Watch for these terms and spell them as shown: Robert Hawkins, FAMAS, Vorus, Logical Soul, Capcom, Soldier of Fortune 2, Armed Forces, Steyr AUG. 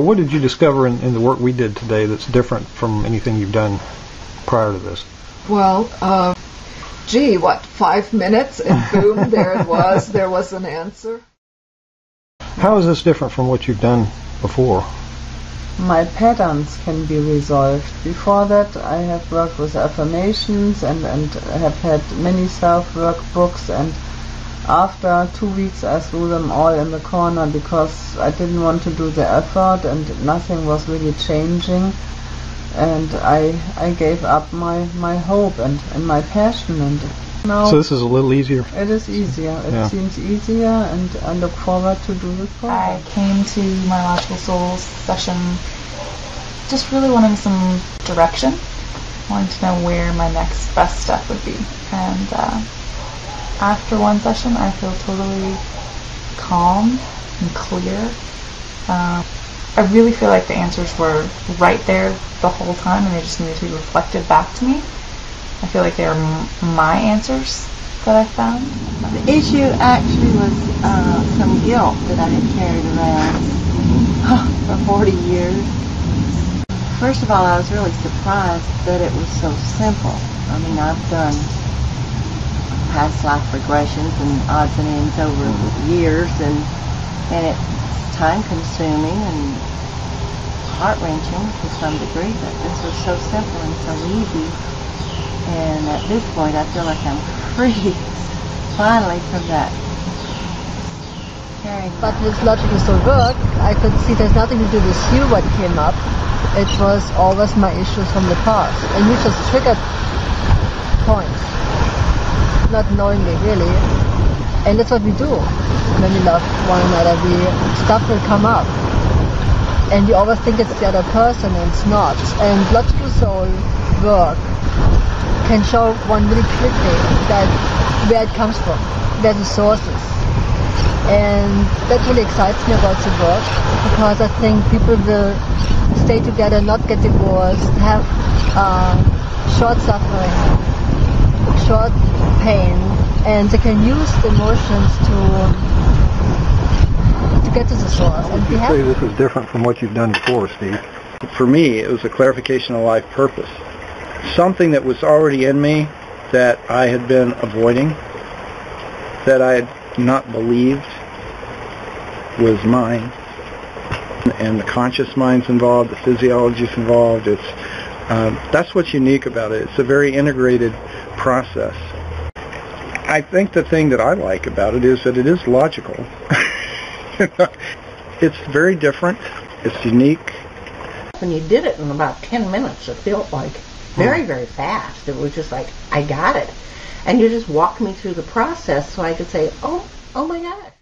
What did you discover in the work we did today that's different from anything you've done prior to this? Well, gee, what, 5 minutes and boom, there it was. There was an answer. How is this different from what you've done before? My patterns can be resolved. Before that, I have worked with affirmations and have had many self-work books, and after 2 weeks I threw them all in the corner because I didn't want to do the effort and nothing was really changing, and I gave up my hope and my passion. And now, so this is a little easier? It is easier. It seems easier, and I look forward to do the program. I came to my Logical Soul session just really wanting some direction, wanting to know where my next best step would be. And after one session, I feel totally calm and clear. I really feel like the answers were right there the whole time, and they just needed to be reflected back to me. I feel like they were my answers that I found. The issue actually was some guilt that I had carried around for 40 years. First of all, I was really surprised that it was so simple. I mean, I've done past life regressions and odds and ends over years, and it's time-consuming and heart-wrenching to some degree, but this was so simple and so easy. And at this point, I feel like I'm free, finally, from that. But with Logical Soul work, I could see there's nothing to do with you what came up. It was always my issues from the past. And you just triggered points, not knowingly, really. And that's what we do. When we love one another, stuff will come up. And you always think it's the other person, and it's not. And Logical Soul work can show one really quickly that where it comes from, where the source is. And that really excites me about the work, because I think people will stay together, not get divorced, have short suffering, short pain, and they can use the emotions to get to the source. How would you say this is different from what you've done before, Steve? For me, it was a clarification of life purpose. Something that was already in me that I had been avoiding, that I had not believed was mine. And the conscious mind's involved, the physiology's involved. It's that's what's unique about it. It's a very integrated process. I think the thing that I like about it is that it is logical. It's very different. It's unique. When you did it in about 10 minutes, it felt like very, very fast. It was just like, I got it. And you just walked me through the process so I could say, oh my God.